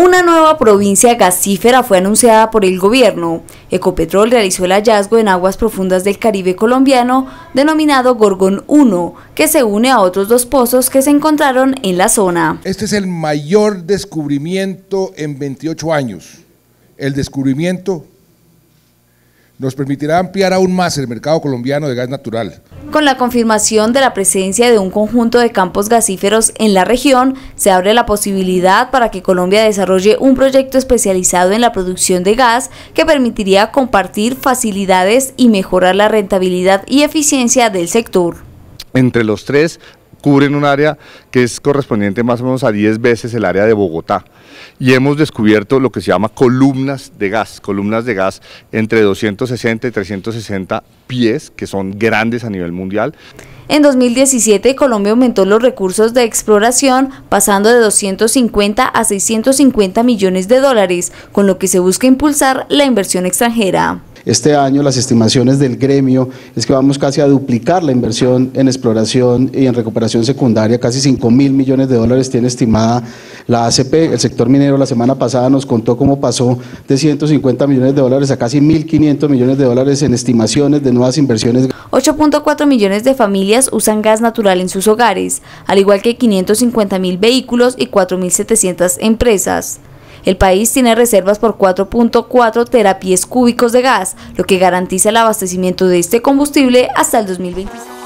Una nueva provincia gasífera fue anunciada por el gobierno. Ecopetrol realizó el hallazgo en aguas profundas del Caribe colombiano, denominado Gorgón 1, que se une a otros dos pozos que se encontraron en la zona. Este es el mayor descubrimiento en 28 años. El descubrimiento nos permitirá ampliar aún más el mercado colombiano de gas natural. Con la confirmación de la presencia de un conjunto de campos gasíferos en la región, se abre la posibilidad para que Colombia desarrolle un proyecto especializado en la producción de gas que permitiría compartir facilidades y mejorar la rentabilidad y eficiencia del sector. Entre los tres cubren un área que es correspondiente más o menos a 10 veces el área de Bogotá, y hemos descubierto lo que se llama columnas de gas entre 260 y 360 pies, que son grandes a nivel mundial. En 2017, Colombia aumentó los recursos de exploración, pasando de 250 a 650 millones de dólares, con lo que se busca impulsar la inversión extranjera. Este año las estimaciones del gremio es que vamos casi a duplicar la inversión en exploración y en recuperación secundaria, casi 5.000 millones de dólares tiene estimada la ACP. El sector minero la semana pasada nos contó cómo pasó de 150 millones de dólares a casi 1.500 millones de dólares en estimaciones de nuevas inversiones. 8.4 millones de familias usan gas natural en sus hogares, al igual que 550.000 vehículos y 4.700 empresas. El país tiene reservas por 4.4 terapiés cúbicos de gas, lo que garantiza el abastecimiento de este combustible hasta el 2025.